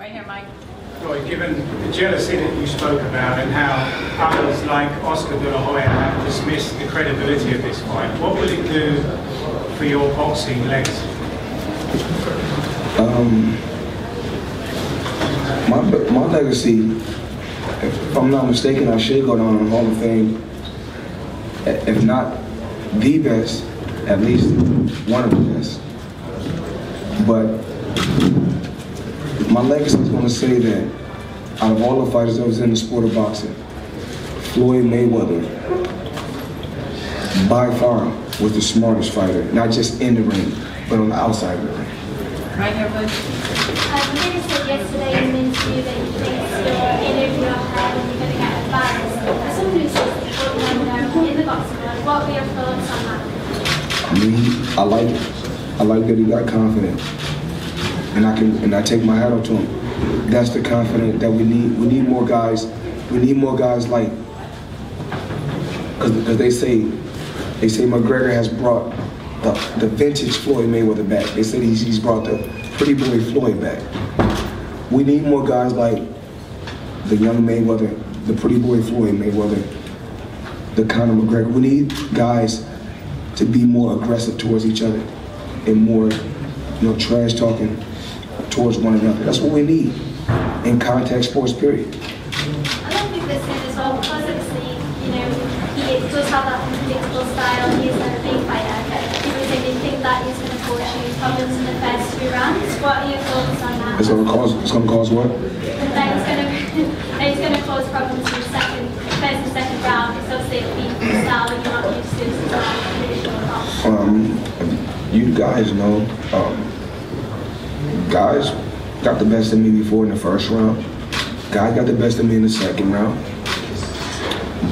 Right here, Mike. Roy, given the jealousy that you spoke about and how others like Oscar De La Hoya have dismissed the credibility of this fight, what will it do for your boxing legs? My legacy, if I'm not mistaken, I should go down in the Hall of Fame, if not the best, at least one of the best. But my legacy is going to say that out of all the fighters that was in the sport of boxing, Floyd Mayweather, by far, was the smartest fighter, not just in the ring, but on the outside of the ring. Right here, please. You said yesterday in an interview that you think your interview had and you're going to get advice. As someone who says in the boxing world, what were your thoughts on that? I mean, I like it. I like that he got confident. And I take my hat off to him. That's the confidence that we need. We need more guys. We need more guys like, because they say McGregor has brought the vintage Floyd Mayweather back. They said he's brought the pretty boy Floyd back. We need more guys like the young Mayweather, the pretty boy Floyd Mayweather, the Conor McGregor. We need guys to be more aggressive towards each other and more, you know, trash talking towards one another. That's what we need in contact sports, period. I don't think this is as well because obviously, you know, he does have that unpredictable style. He isn't a big fighter. People say they think that he's going to cause you problems in the first 2 rounds. What are your thoughts on that? It's going to cause what? It's going to cause problems in the first and second round. It's obviously a big style when you're not used to it. I'm pretty sure about. You guys know, guys got the best of me before in the first round. Guy got the best of me in the second round.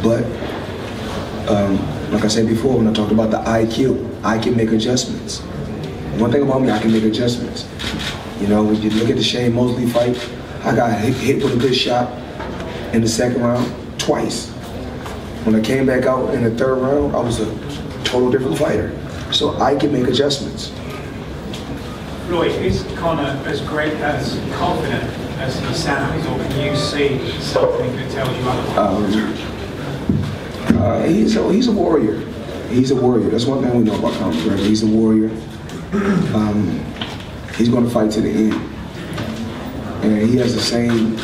But like I said before, when I talked about the IQ, I can make adjustments. One thing about me, I can make adjustments. You know, when you look at the Shane Mosley fight, I got hit with a good shot in the second round twice. When I came back out in the third round, I was a total different fighter. So I can make adjustments. Floyd, is Conor as great, as confident as he sounds, or can you see something that tells you otherwise? He's a warrior. He's a warrior. That's one thing we know about Conor McGregor. He's a warrior. He's going to fight to the end, and he has the same.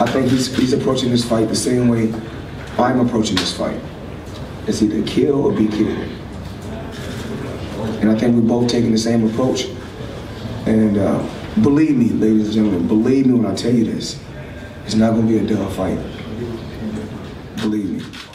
I think he's approaching this fight the same way I'm approaching this fight. It's either kill or be killed. And I think we're both taking the same approach. And believe me, ladies and gentlemen, believe me when I tell you this, it's not going to be a dull fight. Believe me.